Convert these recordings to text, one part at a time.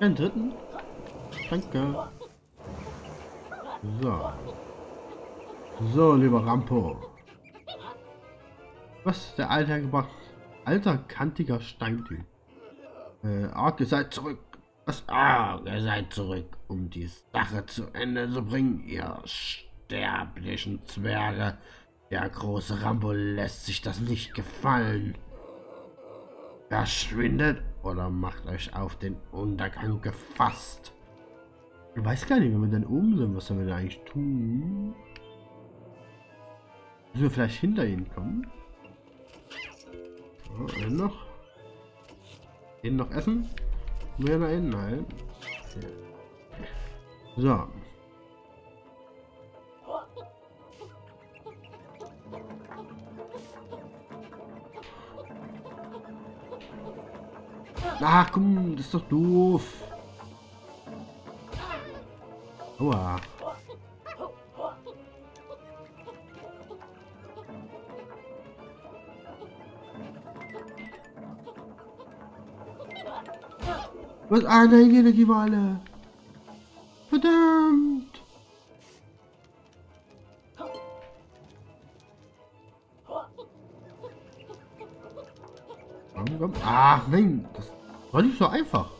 Einen dritten? Danke. So. So, lieber Rampo. Was der alter kantiger Steintyp. Ihr seid zurück. Was? Ihr seid zurück, um die Sache zu Ende zu bringen, ihr sterblichen Zwerge. Der große Rampo lässt sich das nicht gefallen. Verschwindet oder macht euch auf den Untergang gefasst. Ich weiß gar nicht, wenn wir denn oben sind, was sollen wir denn eigentlich tun? Müssen wir vielleicht hinter ihnen kommen? Oh, einen noch. Den noch essen? Mehr da hin? Nein. So. Ach komm, das ist doch doof. Aua. Was? Ah nein, die Energie war alle. Verdammt. Komm, komm. Ach nein, das war nicht so einfach,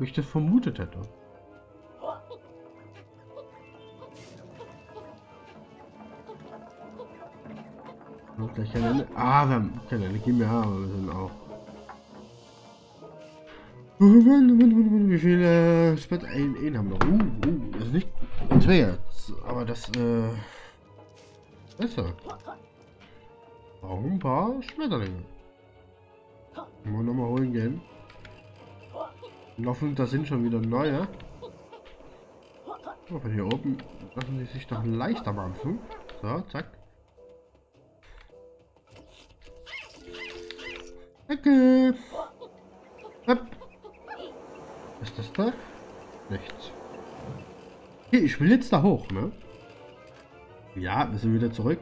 wie ich das vermutet hätte. Und gleich keine, wir haben keine Energie mehr, aber wir sind auch. Wie viele Spät haben wir noch? Das ist nicht schwer, aber das besser. Auch ein paar Schmetterlinge. Mal nochmal holen gehen. Und hoffen, da sind schon wieder neue. Aber hier oben lassen sie sich doch leichter machen. So, zack. Danke. Was ist das da? Nichts. Okay, ich will jetzt da hoch, ne? Ja, wir sind wieder zurück.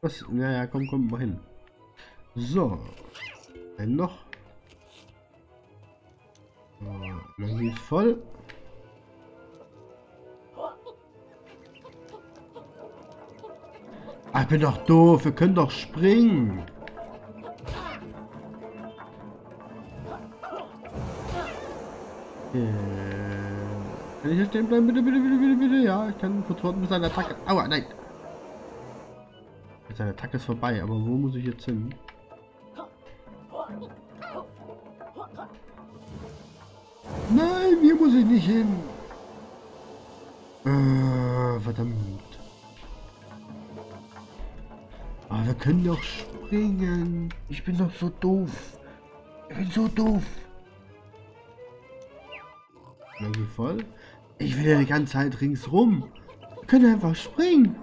Was? Naja, komm, komm, mal hin. So. Ein noch. Dann ist voll. Ich bin doch doof, wir können doch springen. Kann ich hier stehen bleiben? Bitte, bitte, bitte, bitte, bitte. Ja, ich kann kurz warten, bis seine Attacke. Aua, nein. Seine Attacke ist vorbei, aber wo muss ich jetzt hin? Nein, hier muss ich nicht hin. Verdammt. Aber wir können doch springen. Ich bin doch so doof. Ich bin so doof. Energie voll. Ich will ja die ganze Zeit ringsrum. Wir können einfach springen.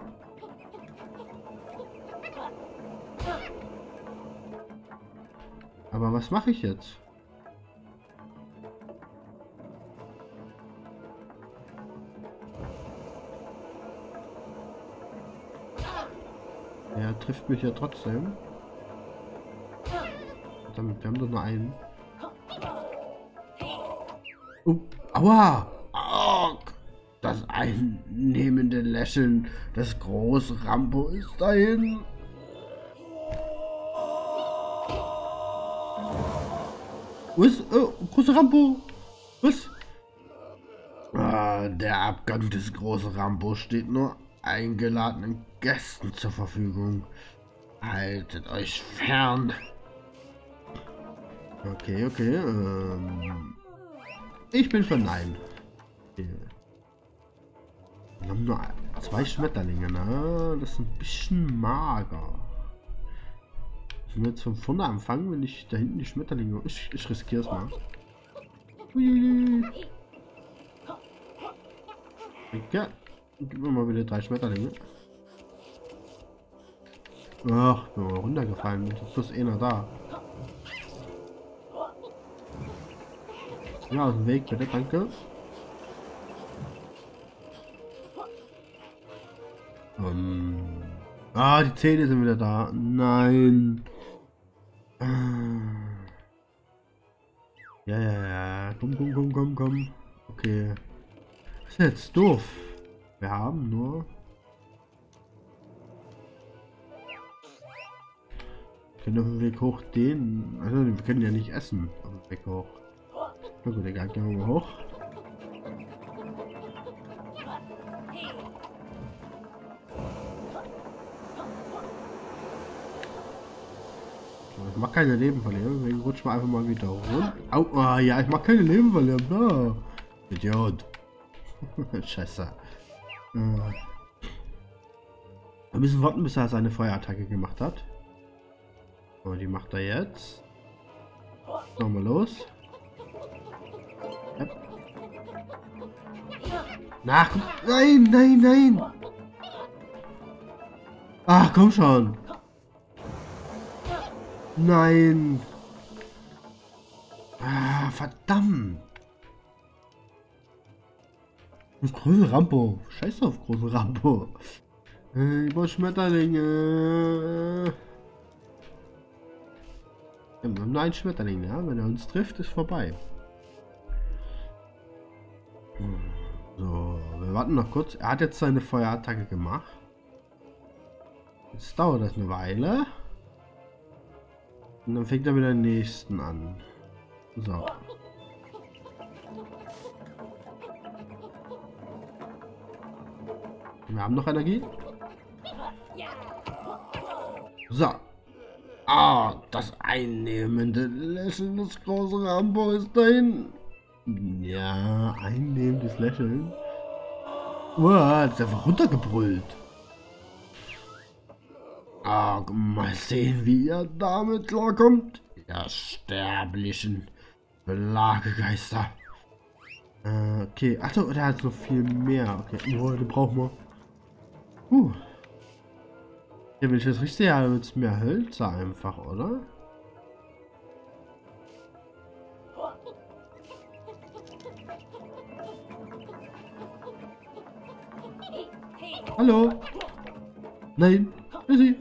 Aber was mache ich jetzt? Er trifft mich ja trotzdem. Damit, wir haben doch nur einen. Oh, aua! Oh, das einnehmende Lächeln des großen Rampo ist dahin. Wo ist? Oh, großer Rampo! Was? Der Abgang des großen Rampo steht nur eingeladenen Gästen zur Verfügung. Haltet euch fern. Okay, okay. Ich bin für Nein. Okay. Wir haben nur zwei Schmetterlinge, ne? Das ist ein bisschen mager. Müssen wir jetzt von vorne anfangen, wenn ich da hinten die Schmetterlinge... Ich riskiere es mal. Uiuiui. Okay. Gib mir mal wieder drei Schmetterlinge. Ach, bin mal runtergefallen. Jetzt ist bloß einer da. Ja, aus dem Weg, bitte, danke. Ah, die Zähne sind wieder da. Nein. Ja, ja, ja. Komm, komm, komm, komm, komm. Okay. Das ist jetzt doof. Wir haben nur... Wir können auf dem Weg hoch den... Also, wir können ja nicht essen. Auf dem Weg hoch. Na gut, egal, gehen wir mal hoch. Ich mag keine Leben verlieren, deswegen rutscht man einfach mal wieder runter. Au, oh, ja, ich mag keine Leben verlieren, da. Idiot. Scheiße. Wir müssen warten, bis er seine Feuerattacke gemacht hat. Aber die macht er jetzt. Nochmal los. Yep. Ach, nein, nein, nein. Ach, komm schon. Nein. Ah, verdammt. Das große Rampo. Scheiße auf große Rampo. Ich brauche Schmetterlinge. Ja, wir haben nur einen Schmetterling, ja. Wenn er uns trifft, ist vorbei. So, wir warten noch kurz. Er hat jetzt seine Feuerattacke gemacht. Jetzt dauert das eine Weile. Und dann fängt er mit der nächsten an. So. Wir haben noch Energie. So. Ah, das einnehmende Lächeln des großen Rampo ist dahin. Ja, einnehmendes Lächeln. Uah, ist einfach runtergebrüllt. Ah, mal sehen, wie ihr damit klarkommt. Ihr sterblichen Plagegeister. Okay. Achso, der hat noch viel mehr. Okay, oh, den brauchen wir. Ja, wenn ich das richtig sehe, wird es mehr Hölzer einfach, oder? Hallo? Nein, Lucy.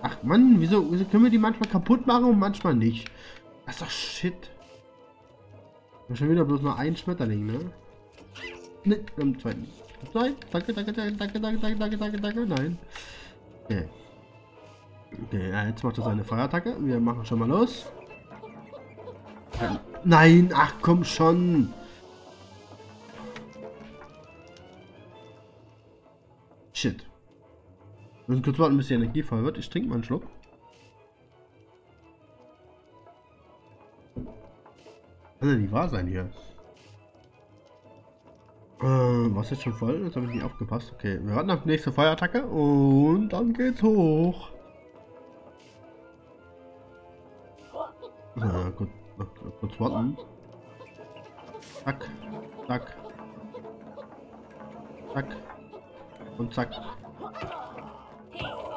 Ach Mann, wieso können wir die manchmal kaputt machen und manchmal nicht? Das ist doch shit. Ich hab schon wieder bloß nur einen Schmetterling, ne? Ne, am zweiten. Nein, danke, danke, danke, danke, danke, danke, danke, danke, nein. Okay. Okay, ja, jetzt macht er seine Feuerattacke. Wir machen schon mal los. Nein, ach komm schon. Shit. Wir müssen kurz warten, bis die Energie voll wird. Ich trinke mal einen Schluck. Kann ja nicht wahr sein hier. War es jetzt schon voll? Jetzt habe ich nicht aufgepasst. Okay, wir warten auf die nächste Feuerattacke und dann geht's hoch. Gut, kurz warten. Zack, zack. Zack. Und zack.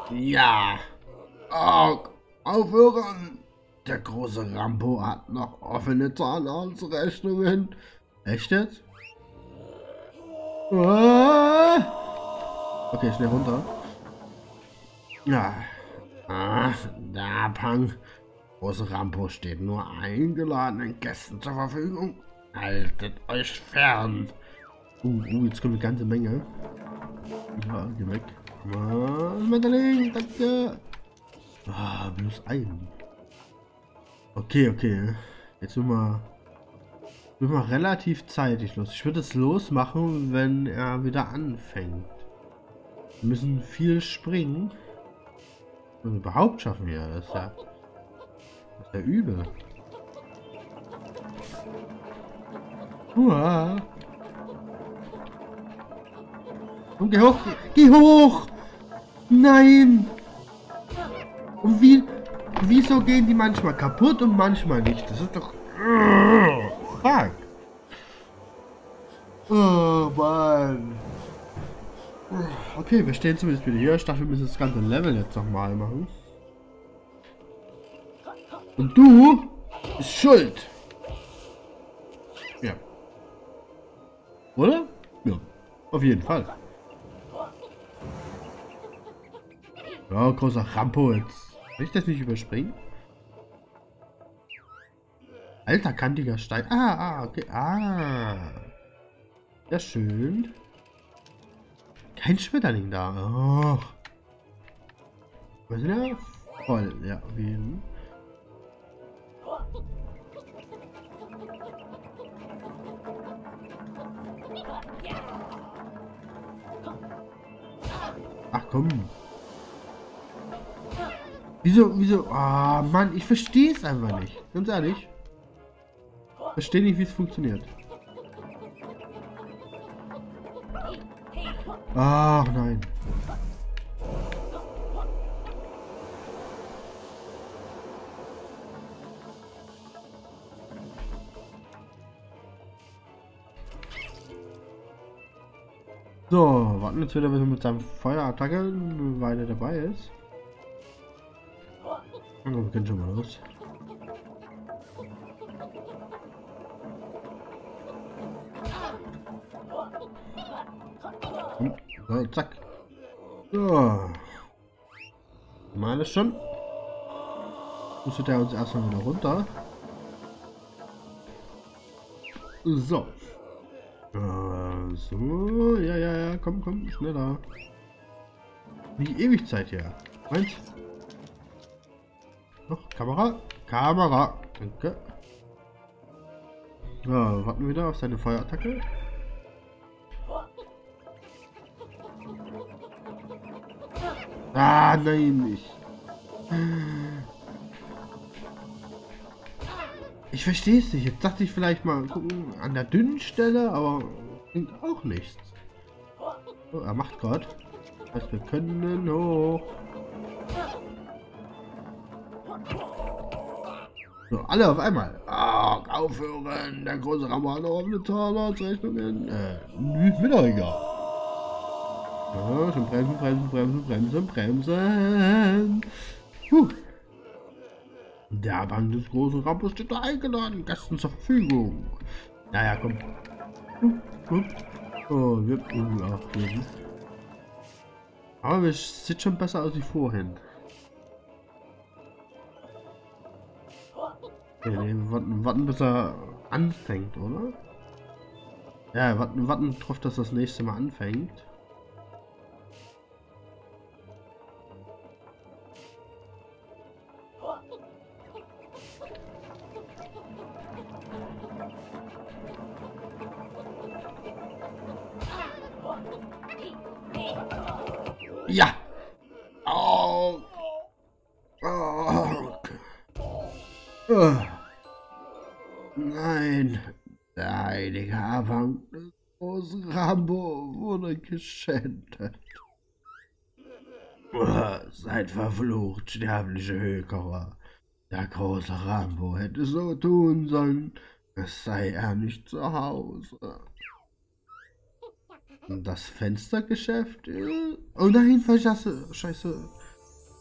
Ja. Oh, aufhören. Der große Rampo hat noch offene Zahnarztrechnungen. Echt jetzt? Ah. Okay, schnell runter. Ja. Ach, da Pang. Große Rampo steht nur eingeladenen Gästen zur Verfügung. Haltet euch fern. Jetzt kommt eine ganze Menge. Ja, geh weg. Schmetterling, danke. Ah, bloß ein. Okay, okay. Jetzt sind wir relativ zeitig los. Ich würde es losmachen, wenn er wieder anfängt. Wir müssen viel springen. Und überhaupt schaffen wir das, ja. Das ist ja übel. Uah. Und geh hoch! Geh hoch! Nein! Und wieso gehen die manchmal kaputt und manchmal nicht? Das ist doch... Fuck! Oh Mann! Okay, wir stehen zumindest wieder hier. Ich dachte, wir müssen das ganze Level jetzt nochmal machen. Und du bist schuld! Ja. Oder? Ja. Auf jeden Fall. Ja, großer Rampo jetzt. Kann ich das nicht überspringen? Alter, kantiger Stein. Ah, okay. Ah. Sehr schön. Kein Schmetterling da. Oh. Was ist der? Voll. Ja, auf jeden Fall. Ach komm. Wieso? Ah, Mann, ich verstehe es einfach nicht. Ganz ehrlich. Verstehe nicht, wie es funktioniert. Ach nein. So, warten jetzt wieder, bis er mit seinem Feuerattacke weiter dabei ist. Oh, wir können schon mal los. So, zack. So. Mal ist schon. Musste der uns erstmal wieder runter. So. So, ja, komm, schneller. Nicht ewig Zeit hier. Meins. Noch, Kamera. Danke. Ja, warten wir wieder auf seine Feuerattacke. Ah, nein, nicht. Ich verstehe es nicht. Jetzt dachte ich vielleicht mal gucken an der dünnen Stelle, aber klingt auch nichts. Oh, er macht Gott. Das heißt, wir können hoch. So, alle auf einmal. Oh, aufhören. Der große Ramano auf eine Zahnausrechnungen. Ist mir doch egal. Ja, schon bremsen. Puh. Der Bank des großen Rampos steht da eingeladen. Gästen zur Verfügung. Naja, komm. Oh, wir aufgeben. Aber wir sieht schon besser aus wie vorhin. Okay, wir warten bis er anfängt, oder? Ja, warten drauf, dass das nächste Mal anfängt. Ja! Oh. Oh. Oh. Nein! Der heilige Anfang des großen Rampo wurde geschändet. Oh, seid verflucht, sterbliche Hökerer. Der große Rampo hätte so tun sollen, es sei er nicht zu Hause. Das Fenstergeschäft? Oh nein, Scheiße.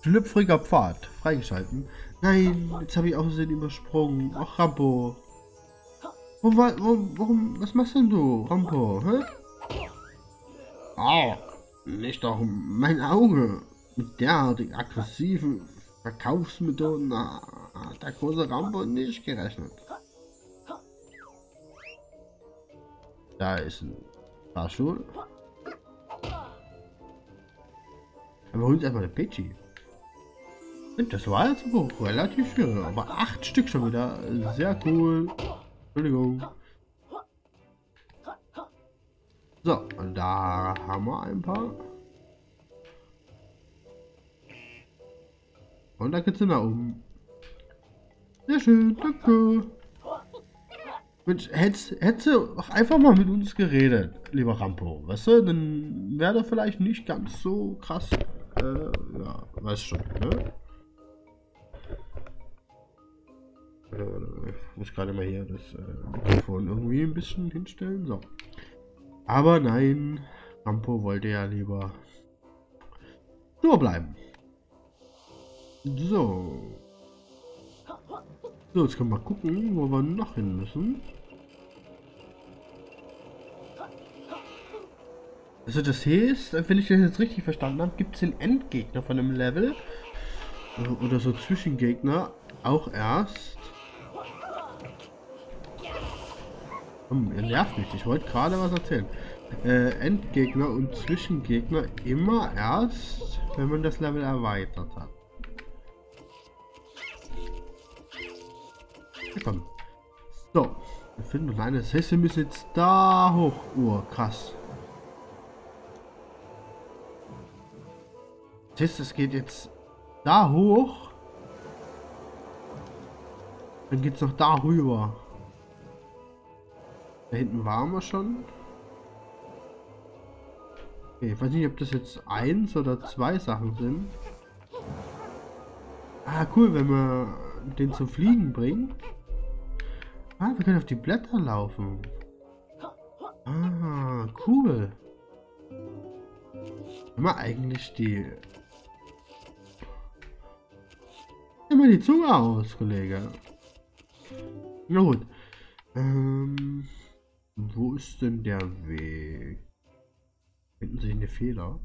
Schlüpfriger Pfad. Freigeschalten. Nein, jetzt habe ich auch den übersprungen. Ach, Rampo. Warum? Was machst denn du, Rampo? Hä? Au. Nicht doch mein Auge. Mit derartig aggressiven Verkaufsmethoden hat der große Rampo nicht gerechnet. Da ist ein Fahrstuhl. Aber holen uns erstmal eine Pagie. Das war jetzt relativ viel, aber 8 Stück schon wieder. Sehr cool. Entschuldigung. So, und da haben wir ein paar. Und da geht's hin nach oben. Sehr schön, danke. Mensch, hättest du auch einfach mal mit uns geredet, lieber Rampo, weißt du, dann wäre doch vielleicht nicht ganz so krass, ja, weißt schon, ne? Ich muss gerade mal hier das Mikrofon irgendwie ein bisschen hinstellen, so. Aber nein, Rampo wollte ja lieber nur bleiben. So, jetzt können wir mal gucken, wo wir noch hin müssen. Also das heißt, wenn ich das jetzt richtig verstanden habe, gibt es den Endgegner von einem Level oder so Zwischengegner auch erst. Ihr nervt mich, ich wollte gerade was erzählen. Endgegner und Zwischengegner immer erst, wenn man das Level erweitert hat. Komm. So, wir finden noch eine. Das heißt, wir müssen jetzt da hoch. Oh, krass. Das heißt, es geht jetzt da hoch. Dann geht es noch da rüber. Da hinten waren wir schon. Okay, ich weiß nicht, ob das jetzt 1 oder 2 Sachen sind. Ah, cool, wenn wir den zum Fliegen bringen. Ah, wir können auf die Blätter laufen. Ah, cool. Nimm mal die Zunge aus, Kollege. Na gut. Wo ist denn der Weg? Finden sich eine Fehler.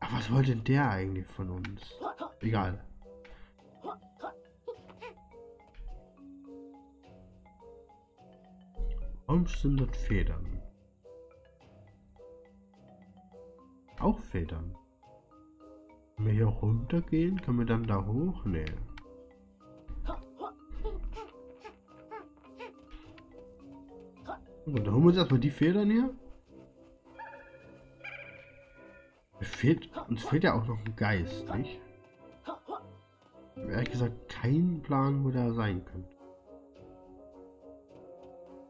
Ach, was wollte denn der eigentlich von uns? Egal. Warum sind das Federn? Auch Federn. Wenn wir hier runter gehen, können wir dann da hoch? Nee. Und da holen wir uns erstmal die Federn hier. Uns fehlt ja auch noch ein Geist, nicht? Ich habe ehrlich gesagt keinen Plan, wo der sein könnte.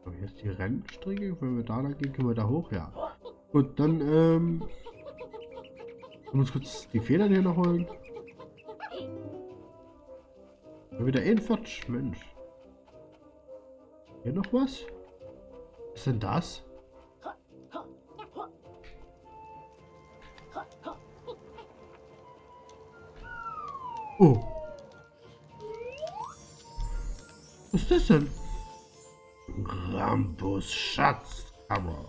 So, hier ist die Rennstrecke. Wenn wir da lang gehen, können wir da hoch, ja. Gut, dann, ich muss kurz die Federn hier noch holen. Wieder 41, Mensch. Hier noch was? Was ist denn das? Oh. Was ist das denn? Rampos Schatzkammer.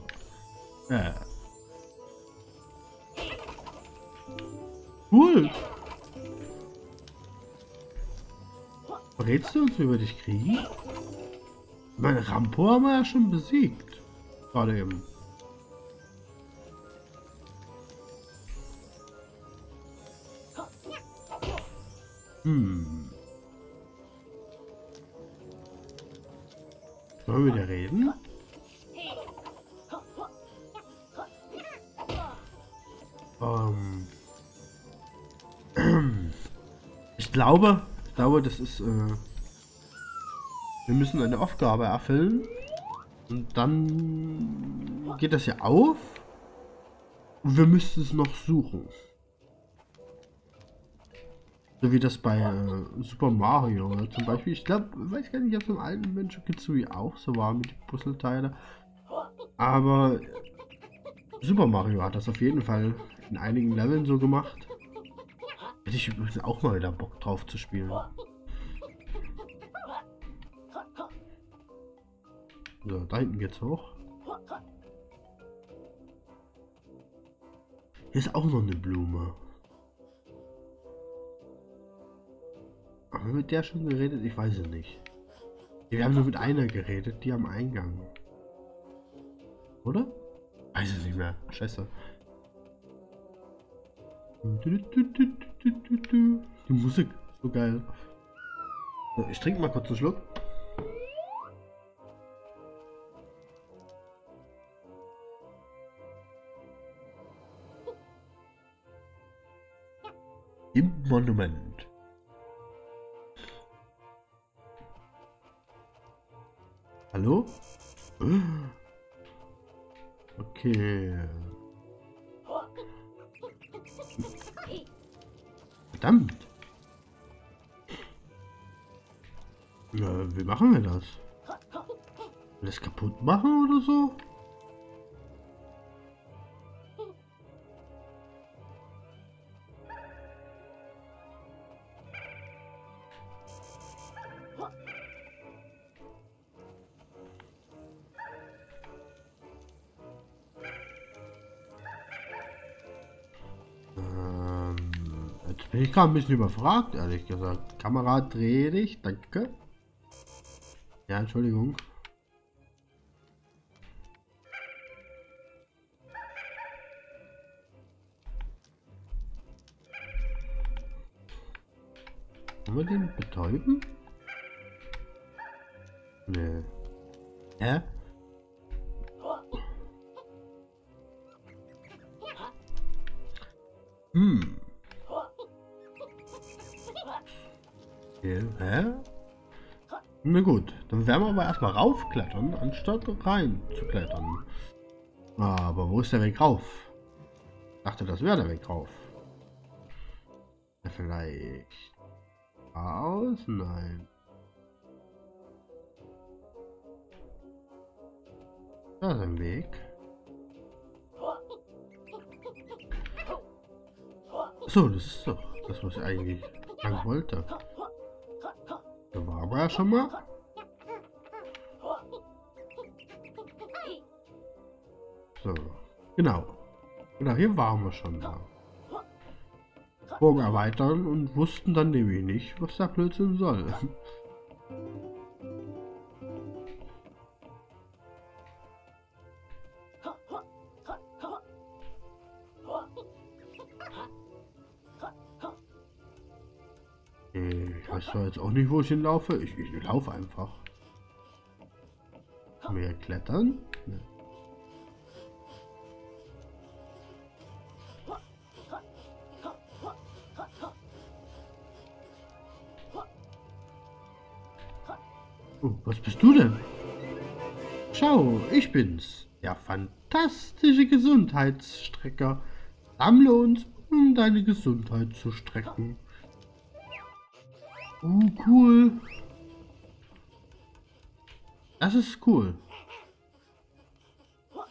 Cool. Verrätst du uns, wie wir dich kriegen? Mein Rampo haben wir ja schon besiegt. Gerade eben. Hm. Wollen wir wieder reden? Ich glaube, das ist, wir müssen eine Aufgabe erfüllen und dann geht das hier auf und wir müssen es noch suchen. So wie das bei Super Mario zum Beispiel. Ich glaube, ich weiß gar nicht, ob es im alten Banjo Kazooie auch so war mit den Puzzleteilen. Aber Super Mario hat das auf jeden Fall in einigen Leveln so gemacht. Hätte ich übrigens auch mal wieder Bock drauf zu spielen. So, da hinten geht's hoch. Hier ist auch noch eine Blume. Haben wir mit der schon geredet? Ich weiß es nicht. Wir haben nur mit einer geredet, die am Eingang. Oder? Weiß es nicht mehr. Scheiße. Die Musik. So geil. So, ich trinke mal kurz einen Schluck. Im Monument. Hallo? Okay. Verdammt. Na, wie machen wir das? Das kaputt machen oder so? Ich war ein bisschen überfragt, ehrlich gesagt. Kamera, dreh dich, danke. Ja, Entschuldigung. Kann man den betäuben? Nee. Hä? Hm. Okay, hä? Na gut, dann werden wir aber erstmal raufklettern, anstatt rein zu klettern. Aber wo ist der Weg rauf? Ich dachte, das wäre der Weg rauf. Ja, vielleicht. Aus? Nein. Da ist ein Weg. So, das ist doch das, was ich eigentlich lang wollte. Da waren wir ja schon mal. So, genau. Genau, hier waren wir schon mal. Bogen erweitern und wussten dann nämlich nicht, was der Blödsinn soll. Ich weiß zwar jetzt auch nicht, wo ich hinlaufe. Ich laufe einfach. Mehr klettern? Nee. Oh, was bist du denn? Schau, ich bin's. Der fantastische Gesundheitsstrecker. Sammle uns, um deine Gesundheit zu strecken. Oh, cool. Das ist cool.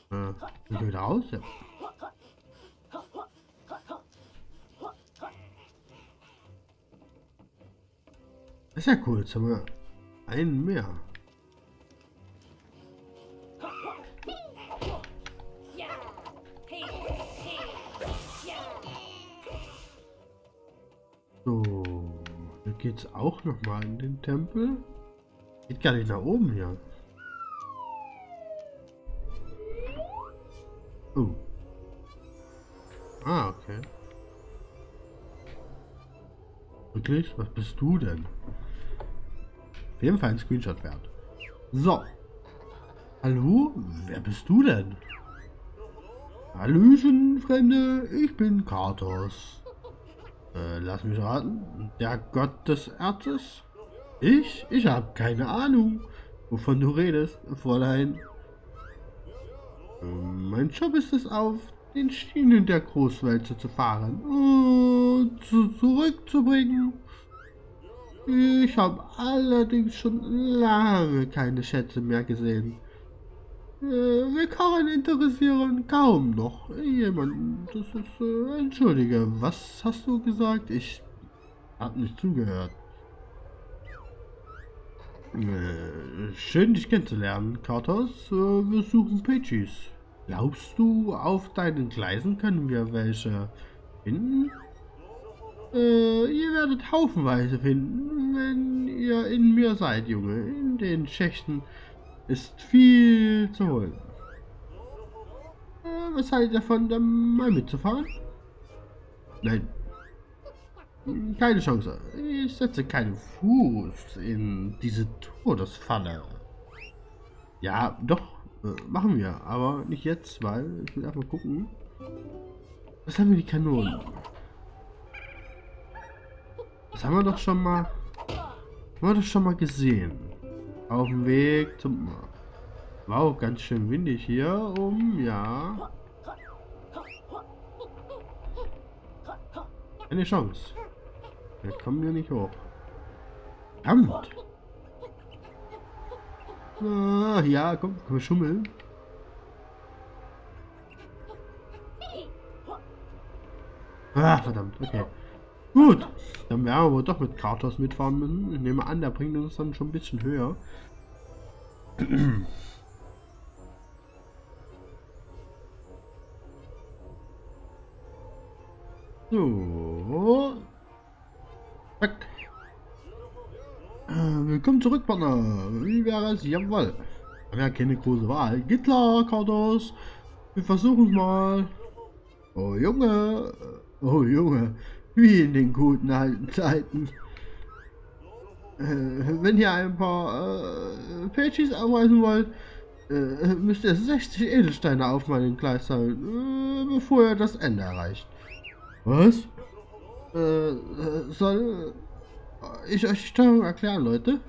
Bin ich wieder raus? Ja. Das ist ja cool, jetzt haben wir einen mehr. So, hier geht's auch noch mal in den Tempel. Geht gar nicht nach oben hier. Oh. Ah, okay. Wirklich? Was bist du denn? Auf jeden Fall ein Screenshot wert. So. Hallo? Wer bist du denn? Hallöchen, Fremde. Ich bin Kartos. Lass mich raten. Der Gott des Erzes? Ich habe keine Ahnung, wovon du redest, Fräulein. Mein Job ist es, auf den Schienen der Großwälze zu fahren und zurückzubringen. Ich habe allerdings schon lange keine Schätze mehr gesehen. Willkommen interessieren kaum noch jemanden. Das ist, entschuldige, was hast du gesagt? Ich habe nicht zugehört. Schön, dich kennenzulernen, Kartos. Wir suchen Pagies. Glaubst du, auf deinen Gleisen können wir welche finden? Ihr werdet haufenweise finden, wenn ihr in mir seid, Junge. In den Schächten ist viel zu holen. Was haltet ihr davon, da mal mitzufahren? Nein. Keine Chance. Ich setze keinen Fuß in diese Todesfalle. Ja, doch. Machen wir. Aber nicht jetzt, weil ich will einfach gucken. Was haben wir die Kanonen? Das haben wir doch schon mal. Haben wir doch schon mal gesehen. Auf dem Weg zum. Wow, ganz schön windig hier. Ja. Eine Chance. Jetzt kommen wir nicht hoch. Verdammt! Ah, ja, komm, können wir schummeln. Ah, verdammt, okay. Gut, dann werden wir wohl doch mit Kartos mitfahren müssen. Ich nehme an, der bringt uns dann schon ein bisschen höher. So. Willkommen zurück, Partner. Wie wäre es? Jawohl. Wir haben keine große Wahl. Geht klar, Kartos. Wir versuchen es mal. Oh Junge. Oh Junge. Wie in den guten alten Zeiten. Wenn ihr ein paar Pagies aufreißen wollt, müsst ihr 60 Edelsteine auf meinen Gleis sammeln, bevor ihr das Ende erreicht. Was? Soll ich euch die Steuerung erklären, Leute?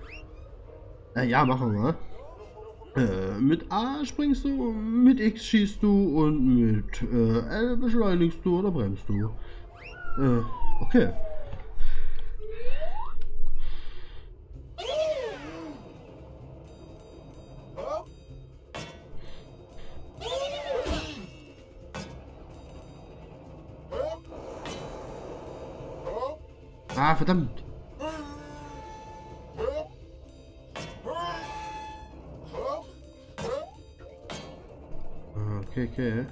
Ja, machen wir. Mit A springst du, mit X schießt du und mit L beschleunigst du oder bremst du. Okay. Ah, verdammt. Okay.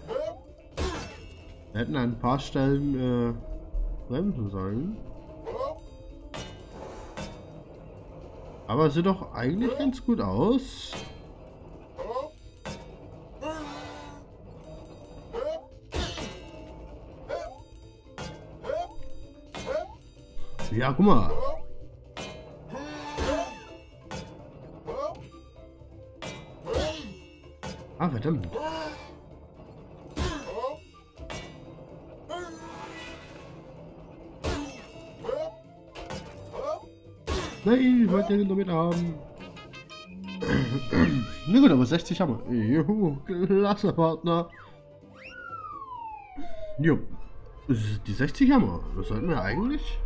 Wir hätten an ein paar Stellen bremsen sollen. Aber es sieht doch eigentlich ganz gut aus. Ja, guck mal. Ah, verdammt. Nein, ich wollte den damit haben. Na gut, aber 60 haben wir. Juhu, klasse, Partner. Jo, die 60 haben wir. Das sollten wir eigentlich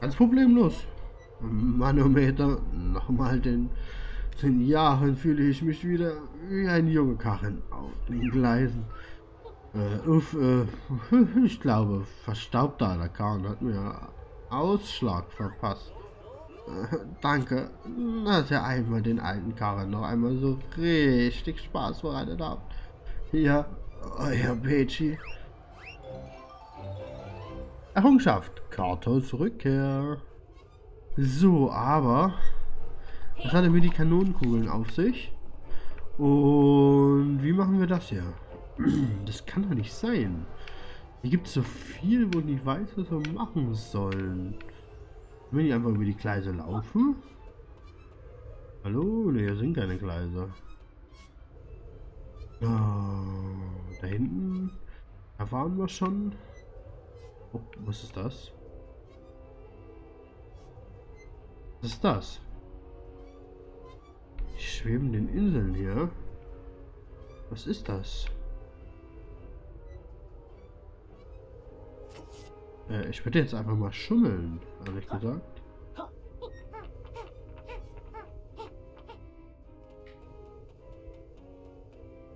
ganz problemlos. Manometer, nochmal den. In Jahren fühle ich mich wieder wie ein junge Karren auf den Gleisen. Ich glaube, verstaubter alter Karren hat mir Ausschlag verpasst. Danke, dass ihr einmal den alten Karren noch einmal so richtig Spaß bereitet habt. Hier, euer Pegi. Errungenschaft, Kartos Rückkehr. So, aber das hatte mir die Kanonenkugeln auf sich. Und wie machen wir das hier? Das kann doch nicht sein. Hier gibt es so viel, wo ich nicht weiß, was wir machen sollen. Will ich einfach über die Gleise laufen? Hallo? Ne, hier sind keine Gleise. Oh, da hinten erfahren wir schon. Oh, was ist das? Was ist das? Die schwebenden Inseln hier. Was ist das? Ich würde jetzt einfach mal schummeln, ehrlich gesagt.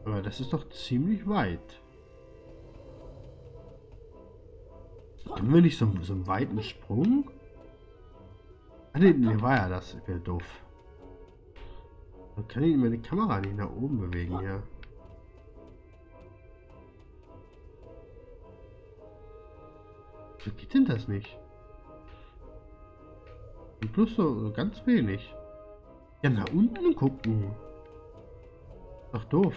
Aber das ist doch ziemlich weit. Haben wir nicht so einen weiten Sprung? Ah, nee, war ja das. Ich wäre doof. Dann kann ich meine Kamera nicht nach oben bewegen hier. Wie geht denn das nicht? Und plus so ganz wenig. Ja, nach unten gucken. Ach, doof.